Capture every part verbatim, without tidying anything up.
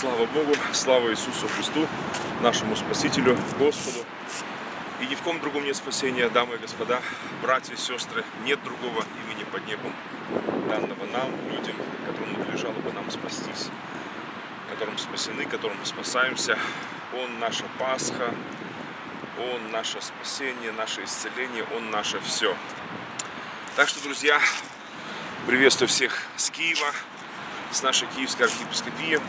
Слава Богу, слава Иисусу Христу, нашему Спасителю, Господу. И ни в ком другом нет спасения, дамы и господа, братья и сестры, нет другого имени под небом, данного нам, людям, которым надлежало бы нам спастись, которым спасены, которым мы спасаемся. Он наша Пасха, Он наше спасение, наше исцеление, Он наше все. Так что, друзья, приветствую всех с Киева, с нашей Киевской архиепископии,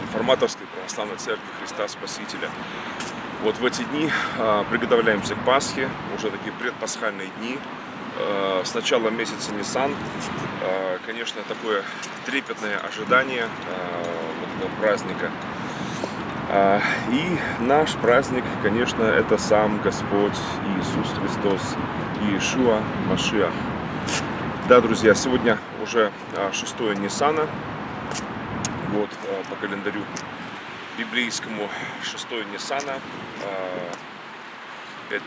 Реформаторской Православной Церкви Христа Спасителя. Вот в эти дни э, приготовляемся к Пасхе, уже такие предпасхальные дни. Э, с начала месяца Нисан, э, конечно, такое трепетное ожидание э, вот этого праздника. Э, и наш праздник, конечно, это сам Господь Иисус Христос, Иешуа Машиах. Да, друзья, сегодня уже шестое Нисана, вот по календарю библейскому шестое Нисана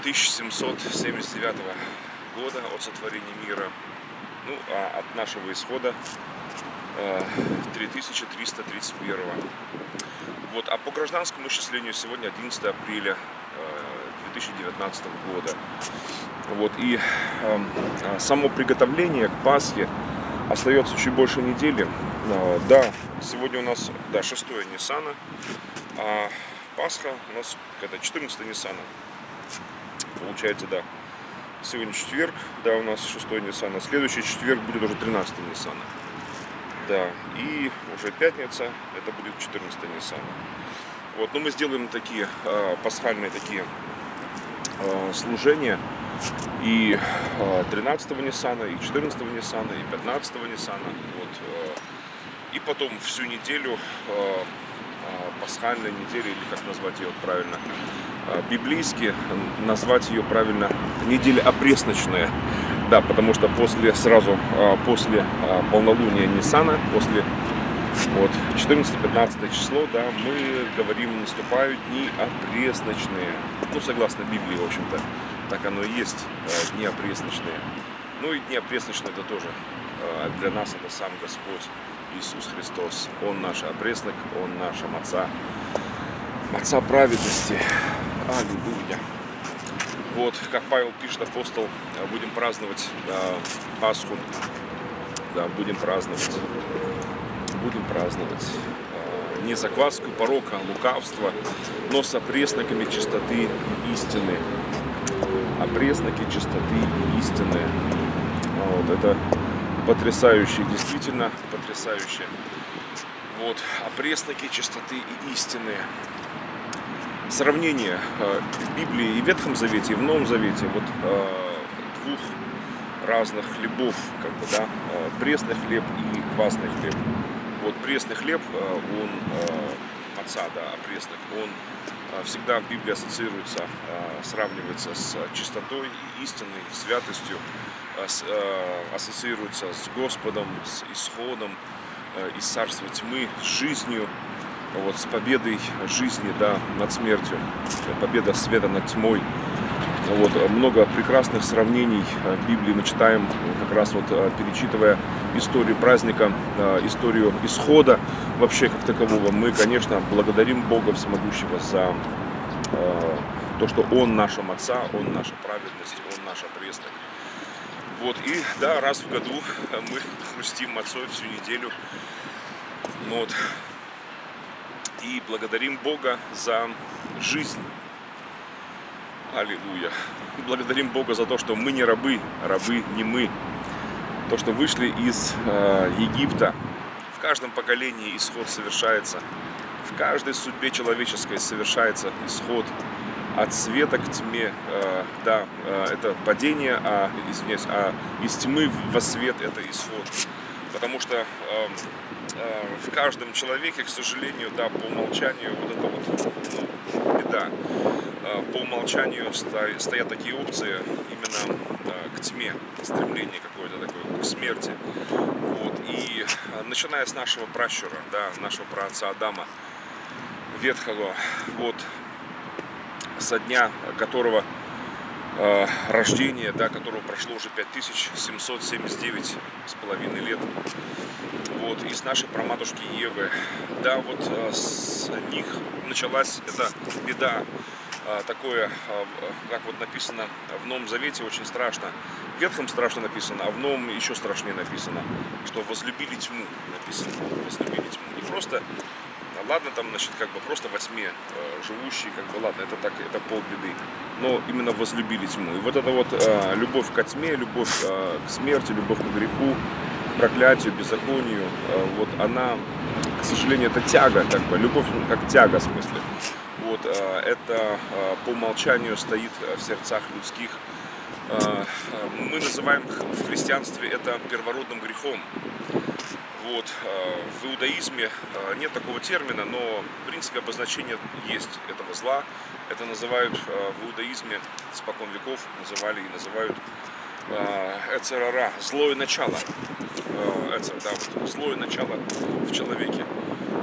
тысяча семьсот семьдесят девятого года от сотворения мира, ну, а от нашего исхода три тысячи триста тридцать первого. Вот, а по гражданскому исчислению сегодня одиннадцатое апреля две тысячи девятнадцатого года. Вот, и э, само приготовление к Пасхе остается чуть больше недели. Э, да, сегодня у нас да, шестое Нисана, а Пасха у нас когда четырнадцатое Нисана. Получается, да. Сегодня четверг, да, у нас шестое Нисана. Следующий четверг будет уже тринадцатое Нисана. Да, и уже пятница, это будет четырнадцатое Нисана. Вот, но мы сделаем такие э, пасхальные такие э, служения. И тринадцатого Нисана, и четырнадцатого Нисана, и пятнадцатого Нисана. Вот. И потом всю неделю, пасхальной недели, или как назвать ее правильно, библейски, назвать ее правильно, неделя опресночная. Да, потому что после, сразу после полнолуния Нисана, после вот, четырнадцатое-пятнадцатое число, да, мы говорим, наступают дни опресночные. Ну, согласно Библии, в общем-то. Так оно и есть, дни опресночные. Ну и дни опресночные это тоже для нас это сам Господь Иисус Христос. Он наш опреснок, Он наша маца, маца праведности. Аллилуйя. Вот, как Павел пишет, апостол, будем праздновать Пасху. Да, будем праздновать. Будем праздновать. Не закваску порока, лукавства, но с опресноками чистоты и истины. Опресноки чистоты и истины. Вот, это потрясающе, действительно потрясающе. Вот, опресноки чистоты и истины. Сравнение в Библии и в Ветхом Завете, и в Новом Завете вот двух разных хлебов, как бы, да, пресный хлеб и квасный хлеб. Вот пресный хлеб, он отца, да, опреснок, он всегда в Библии ассоциируется, сравнивается с чистотой и истинной святостью, ассоциируется с Господом, с исходом из царства тьмы, с жизнью, вот, с победой жизни, да, над смертью, победа света над тьмой. Вот, много прекрасных сравнений в Библии мы читаем, как раз вот перечитывая историю праздника, историю исхода вообще как такового. Мы, конечно, благодарим Бога Всемогущего за то, что Он наша маца, Он наша праведность, Он наш опреснок. Вот, и да, раз в году мы хрустим мацой всю неделю. Вот, и благодарим Бога за жизнь. Аллилуйя. Благодарим Бога за то, что мы не рабы, рабы не мы. То, что вышли из э, Египта. В каждом поколении исход совершается. В каждой судьбе человеческой совершается исход от света к тьме. Э, да, э, это падение, а, извиняюсь, а из тьмы во свет это исход. Потому что э, э, в каждом человеке, к сожалению, да, по умолчанию вот это вот, ну, беда. По умолчанию стоят такие опции именно к тьме, стремление какое-то такое, к смерти. Вот. И начиная с нашего пращура, да, нашего праотца Адама Ветхого, вот, со дня которого э, рождения, да, которого прошло уже пять тысяч семьсот семьдесят девять с половиной лет. Вот, и с нашей праматушки Евы. Да, вот э, с них началась эта беда. Э, такое, э, как вот написано в Новом Завете, очень страшно. В Ветхом страшно написано, а в Новом еще страшнее написано, что возлюбили тьму, написано. Возлюбили тьму. Не просто... Ладно, там, значит, как бы просто во тьме э, живущие, как бы, ладно, это так, это полбеды. Но именно возлюбили тьму. И вот эта вот э, любовь ко тьме, любовь э, к смерти, любовь к греху, к проклятию, беззаконию, э, вот она, к сожалению, это тяга, как бы, любовь как тяга, в смысле. Вот, э, это э, по умолчанию стоит в сердцах людских. Э, э, мы называем в христианстве это первородным грехом. Вот, в иудаизме нет такого термина, но в принципе обозначение есть этого зла. Это называют в иудаизме, спокон веков называли и называют эцерара, злое начало. Эцер, да, вот, злое начало в человеке.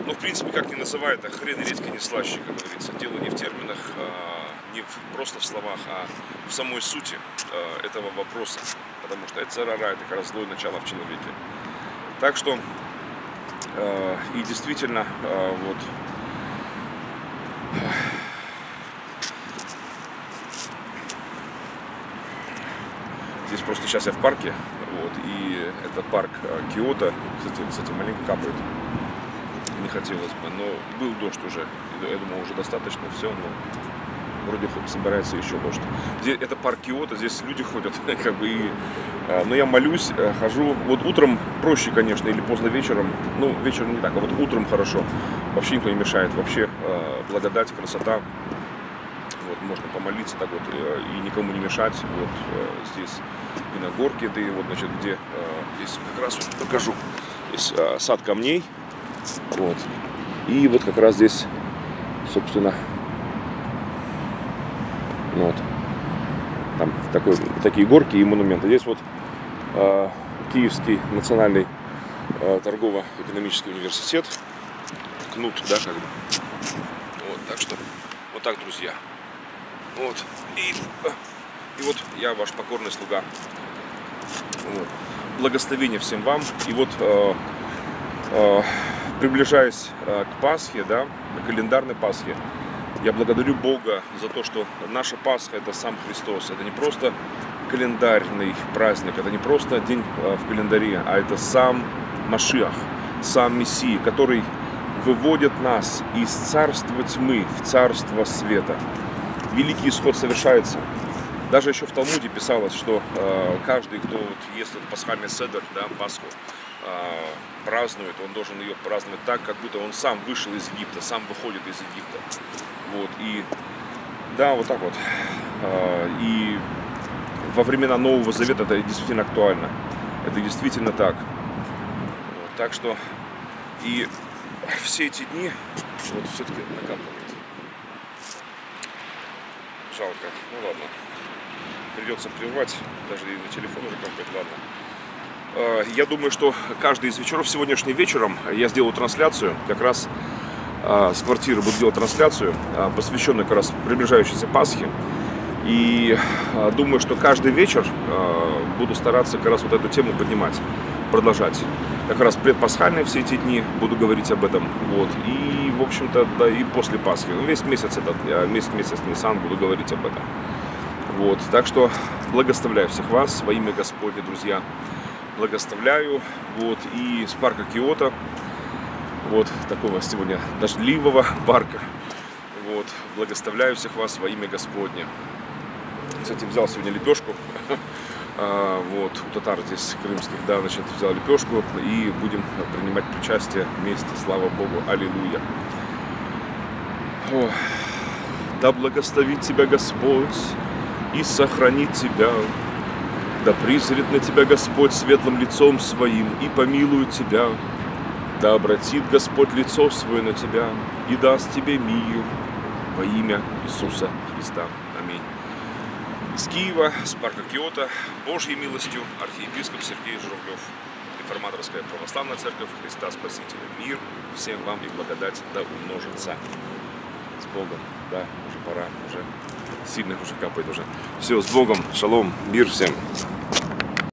Но в принципе, как ни называют, а хрен редька не слаще, как говорится. Дело не в терминах, не в, просто в словах, а в самой сути этого вопроса. Потому что эцерара — это как раз злое начало в человеке. Так что, э, и действительно, э, вот, здесь просто сейчас я в парке, вот, и это парк э, Киото, кстати, кстати, маленько капает, не хотелось бы, но был дождь уже, я думаю, уже достаточно все, но вроде собирается еще дождь. Здесь, это парк Киото, здесь люди ходят, как бы, и... Но я молюсь, хожу. Вот утром проще, конечно, или поздно вечером. Ну, вечером не так, а вот утром хорошо. Вообще никто не мешает. Вообще благодать, красота. Вот, можно помолиться так вот и никому не мешать. Вот здесь и на горке, да, и вот, значит, где... Здесь как раз вот покажу. Здесь сад камней. Вот. И вот как раз здесь, собственно, вот. Там такой, такие горки и монументы. Здесь вот э, Киевский национальный э, торгово-экономический университет. Кнут, да, как бы. Вот, так что, вот так, друзья. Вот. И, и вот я, ваш покорный слуга. Вот. Благословение всем вам. И вот, э, э, приближаясь э, к Пасхе, да, к календарной Пасхе, я благодарю Бога за то, что наша Пасха – это сам Христос. Это не просто календарный праздник, это не просто день в календаре, а это сам Машиах, сам Мессия, который выводит нас из царства тьмы в царство света. Великий исход совершается. Даже еще в Талмуде писалось, что каждый, кто вот ест пасхальный седер, да, Пасху, празднует, он должен ее праздновать так, как будто он сам вышел из Египта, сам выходит из Египта. Вот, и да, вот так вот. И во времена Нового Завета это действительно актуально. Это действительно так. Вот, так что и все эти дни, вот все-таки накапливает. Жалко. Ну ладно. Придется прервать. Даже и на телефон уже капает, ладно. Я думаю, что каждый из вечеров, сегодняшним вечером я сделаю трансляцию, как раз с квартиры буду делать трансляцию, посвященную как раз приближающейся Пасхе. И думаю, что каждый вечер буду стараться как раз вот эту тему поднимать, продолжать. Как раз предпасхальные все эти дни буду говорить об этом. Вот. И, в общем-то, да, и после Пасхи. Ну, весь месяц этот, месяц, месяц Нисан буду говорить об этом. Вот. Так что благословляю всех вас во имя Господне, друзья. Благословляю, вот, и с парка Киото, вот, такого сегодня дождливого парка, вот, благословляю всех вас во имя Господне. Кстати, взял сегодня лепешку, вот, у татар здесь крымских, да, значит, взял лепешку, и будем принимать причастие вместе, слава Богу, аллилуйя. О, да благословит тебя Господь и сохранит тебя. Да призрит на тебя Господь светлым лицом своим и помилует тебя. Да обратит Господь лицо свое на тебя и даст тебе мир во имя Иисуса Христа. Аминь. С Киева, с парка Киото, Божьей милостью, архиепископ Сергей Журавлев. Реформаторская Православная Церковь Христа Спасителя. Мир всем вам и благодать да умножится. С Богом. Да, уже пора, уже... Сильных уже капает уже. Все, с Богом, шалом, мир всем.